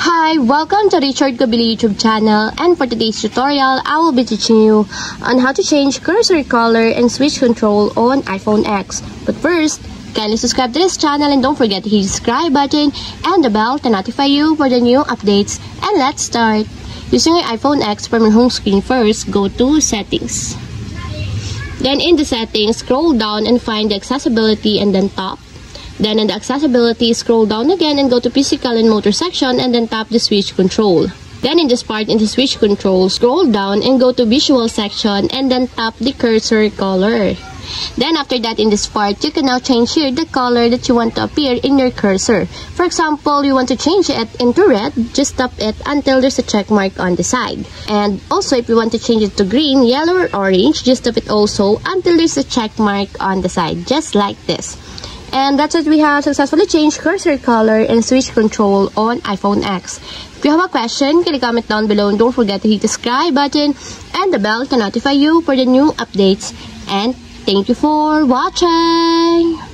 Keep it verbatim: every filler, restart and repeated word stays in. Hi, welcome to Richard Cabile YouTube channel, and for today's tutorial, I will be teaching you on how to change cursor color and switch control on iPhone X. But first, kindly subscribe to this channel and don't forget to hit the subscribe button and the bell to notify you for the new updates. And let's start. Using your iPhone X from your home screen first, go to Settings. Then in the settings, scroll down and find the accessibility and then top. Then in the accessibility, scroll down again and go to physical and motor section and then tap the switch control. Then in this part, in the switch control, scroll down and go to visual section and then tap the cursor color. Then after that, in this part, you can now change here the color that you want to appear in your cursor. For example, you want to change it into red, just tap it until there's a check mark on the side. And also, if you want to change it to green, yellow, or orange, just tap it also until there's a check mark on the side, just like this. And that's it, we have successfully changed cursor color and switch control on iPhone X. If you have a question, click comment down below and don't forget to hit the subscribe button and the bell to notify you for the new updates. And thank you for watching!